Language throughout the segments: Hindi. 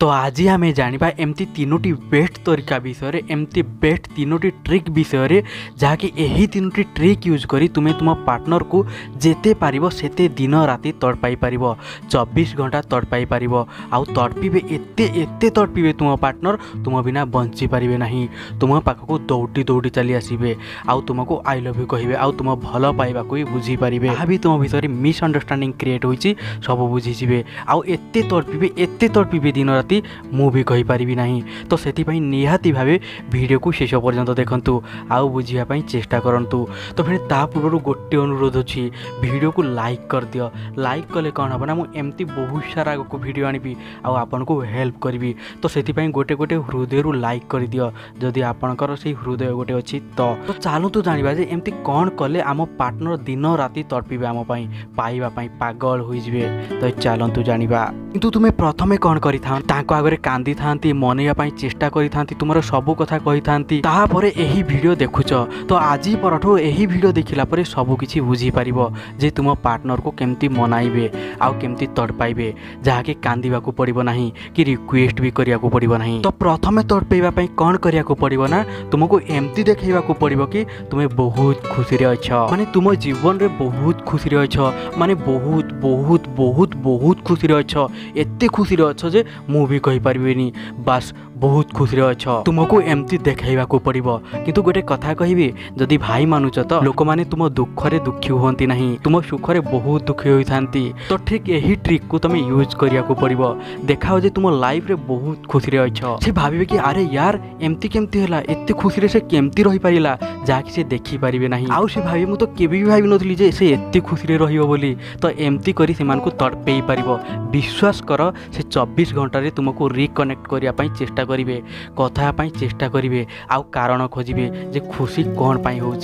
तो आज आम जाना एमती तीनोटी बेस्ट तरीका विषय एमती बेस्ट तीनोटी ट्रिक विषय जहाँकि यही तीनोटी ट्रिक यूज करी तुम्हें तुम पार्टनर को जेते पारिबो सेते दिन राति तड़पाई पारिबो 24 घंटा तड़पाई पारिबो आउ तड़पीबे एते एते तड़पीबे तुम पार्टनर तुम बिना बंची पारिबे नाही तुम पाखक दौड़ी दौड़ी चली आसबे आउ तुमको आई लव यू कहिबे आउ तुम भल पाइबा को बुझी पारिबे आ भी तुम भितर मिसअंडरस्टैंडिंग क्रिएट होइची सब बुझीजिबे आउ एते तड़पीबे दिन मु भी कहि पारिबी नाही तो सेतिपई निहाती भाबे वीडियो को शेष पर्यंत देखंतु आउ बुझिया पई चेष्टा करंतु। तो फिर ता पूर्व गोटे अनुरोध अछि वीडियो को लाइक कर दियो। लाइक कले कोन हबना मु एम्ति बहुत सारा को वीडियो आनिबी आउ आपन को हेल्प करबी तो सेतिपई गोटे गोटे हृदय रु लाइक कर दियो जदी आपनकर से हृदय गोटे अछि। तो चालू तो जानिबा जे एम्ति कोन कले आम पार्टनर दिन राति तड़पीबे आम पई पाइबा पई पागल होई जिवे। तो चालंतु जानिबा किंतु तुमे प्रथमे कोन करि था आगे कांदी थांती मनैया चेष्टा करी थांती तुमर सब कथा कही थांती तापरे एही वीडियो देखुच। तो आज परठो एही वीडियो देखिला परे सब किछि बुझी पारिबो जे तुम पार्टनर को केमती मनाइबे आउ केमती तड़पाइबे जहाँकि कांदीबा को पड़िबो नाही कि रिक्वेस्ट भी करिया को पड़िबो नाही। तो प्रथमे तड़पेबा पई कोन करिया को पड़िबो ना तुमको एमती देखैबा को पड़िबो कि तुमे बहुत खुशी रे अछ माने तुम जीवन रे बहुत खुशी रे अछ माने बहुत बहुत बहुत बहुत खुशी रे अछ एते खुशी रे अछ जे मु भी कहि पारबेनी बस बहुत खुशी रे अछ तुमको एमती देखैबा को पड़िबो। किंतु गोटे कथा कहिबे जदी भाई मानुच तो लोक माने तुम दुख रे दुखी होंती नहीं तुम सुख रे बहुत दुखी होई थांती। तो ठीक यही ट्रिक को तुम यूज करिया को पड़िबो देखाओ जे तुम लाइफ रे बहुत खुशी रे अछ से भाबिबे कि अरे यार एमती केमती होला एते खुशी रे से केमती रही पारिला जाकि से देखि पारिबे नहीं आउ से भाबे मु तो केबी भी भाबि नथली जे से एते खुशी रे रहियो बोली। तो एमती करी से मान को तड़पेई पारिबो विश्वास करो से 24 घंटा रे तुमको रिकनेक्ट करने चेष्टा करेंगे कथापी चेष्टा करेंगे आउ कारण खोजे जे खुशी कौन पाई हो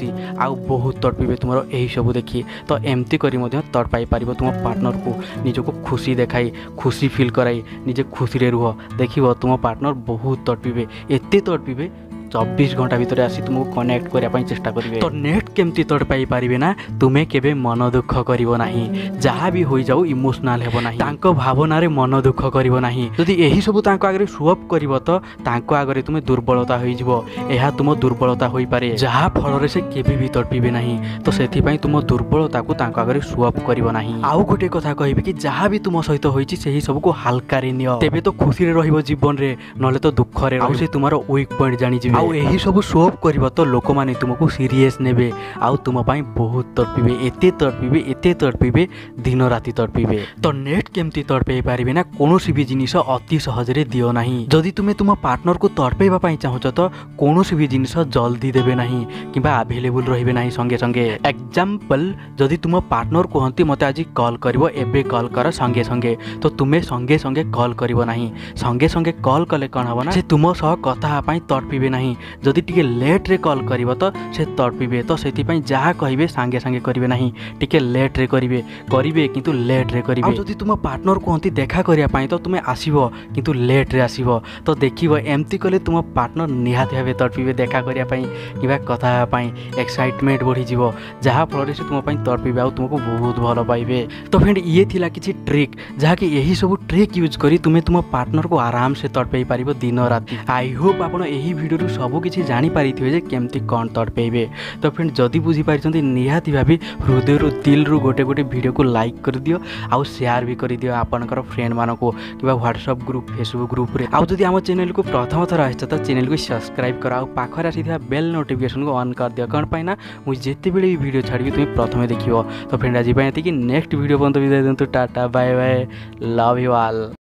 आउ बहुत तड़पे तुम यही सब देखिए। तो एमती कर तड़पाई पार तुम पार्टनर को निज को खुशी देखाई खुशी फिल कराई निजे खुशी रुह देख तुम पार्टनर बहुत तड़पे एत तड़पे 24 घंटा भितर आसी तुमको कनेक्ट करने चेष्टा करेंगे। तो नेट केमती तड़पाई पारिबे ना तुम्हें केबे मन दुख करिबो नहीं जहाँ भी हो जाऊ इमोशनल हेबो नहीं तांको भावना रे मन दुख करिबो नहीं जदि एही सब तांको आगे शो अप करिबो तो तांको आगे तुम दुर्बलता होई जिवो एहा तुम दुर्बलता होई पारे जहाँ फल रे से केबे भी तड़पिबे नहीं। तो सेथि पई तुम दुर्बलता को तांको आगे शो अप करिबो नहीं। आउ गोटे कथा कहिबे कि जहाँ भी तुम सहित होईची सेही सबको हल्का रे नियो तेबे तो खुशी रे रहइबो जीवन रे नले तो दुख रे आउ से तुम्हारो वीक पॉइंट जानि जिवो आउ एही सब शो अप करिबो तो लोक माने तुमको सीरियस नेबे आउ तुम पाई बहुत तड़पीबे एते तड़पीबे दिन राति तड़पीबे। तो नेट केमती तड़पे पारिबे ना कोनोसी भी जिनिस अति सहज रे दियो नाही जदि तुमे तुम पार्टनर को तड़पेबा पाई चाहूछ तो कोनोसी भी जिनिस जल्दी देबे नाही किबा अवेलेबल रहबे नाही संगे संगे। एग्जांपल जदि तुम पार्टनर कहंती मते आज कॉल करिवो एबे कॉल कर संगे संगे तो तुमे संगे संगे कॉल करिवो नाही संगे संगे कॉल कले कोन हबो ना से तुम सह कथा पाई तड़पीबे नाही जदि टिके लेट रे कॉल करिवो तो से तड़पीबे। तो से जहाँ कहे सांगे सांगे करेंगे ना टिके लेट रे करेंगे करेंगे किंतु लेट रे करेंगे आउ जदि तुम पार्टनर कहती देखा करने तो तुम्हें आसो किंतु लेट रे आसो तो देख एमती कले तुम पार्टनर निहाती भाव तड़पे देखा करने कि कथापाई एक्साइटमेंट बढ़ी जहाँफल से तुम्हें तड़पे आउ तुमको बहुत भल पाइबे। तो फ्रेंड ये थिला किछि ट्रिक जहाँकि यही सब ट्रिक यूज करी तुम्हें तुम पार्टनर को आराम से तड़पे पार दिन राति। आई होप आप भिडियो सबकि जानीपारे केमती कौन तड़पेबे। तो फ्रेंड जदि बुझीपारी निहाती भाभी हृदय रु दिल रु गोटे गोटे वीडियो को लाइक कर दियो आउ शेयर भी कर दियो आपनकर फ्रेंड मानक कि व्हाट्सअप ग्रुप फेसबुक ग्रुप रे आउ जदि आम चैनल को प्रथम थर आइछ तो चैनल को सब्सक्राइब कर आउ पाखर आसीथिबा बेल नोटिफिकेशन को ऑन कर दियो कारण पाइना मु जेते बेले भी वीडियो छाड़बी तुम्हें प्रथमे देखियो। तो फ्रेंड आज पाइती कि नेक्स्ट वीडियो पर्यंत विदाय दिंतु tata bye bye love you all.